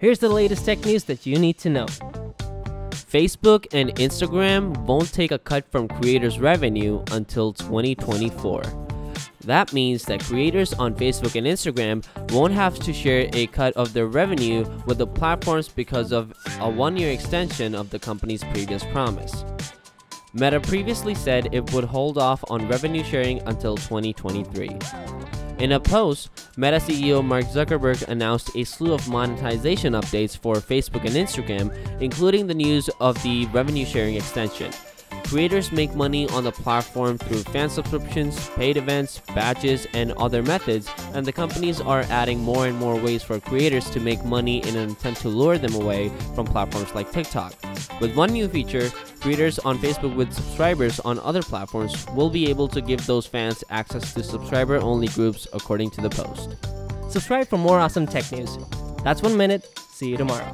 Here's the latest tech news that you need to know. Facebook and Instagram won't take a cut from creators' revenue until 2024. That means that creators on Facebook and Instagram won't have to share a cut of their revenue with the platforms because of a one-year extension of the company's previous promise. Meta previously said it would hold off on revenue sharing until 2023. In a post, Meta CEO Mark Zuckerberg announced a slew of monetization updates for Facebook and Instagram, including the news of the revenue sharing extension. Creators make money on the platform through fan subscriptions, paid events, badges, and other methods, and the companies are adding more and more ways for creators to make money in an attempt to lure them away from platforms like TikTok. With one new feature, creators on Facebook with subscribers on other platforms will be able to give those fans access to subscriber-only groups, according to the post. Subscribe for more awesome tech news. That's 1 minute. See you tomorrow.